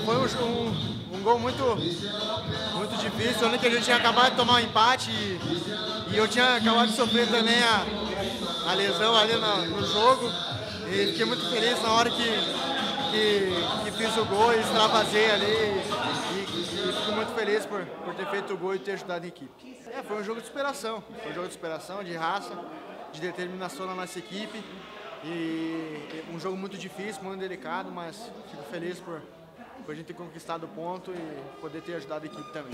foi um gol muito difícil, onde a gente tinha acabado de tomar um empate e eu tinha acabado de sofrer também a lesão ali no jogo. E fiquei muito feliz na hora que fiz o gol e extravasei ali. E fico muito feliz por ter feito o gol e ter ajudado a equipe. Foi um jogo de superação, de raça, de determinação na nossa equipe. E um jogo muito difícil, muito delicado, mas fico feliz por a gente ter conquistado o ponto e poder ter ajudado a equipe também.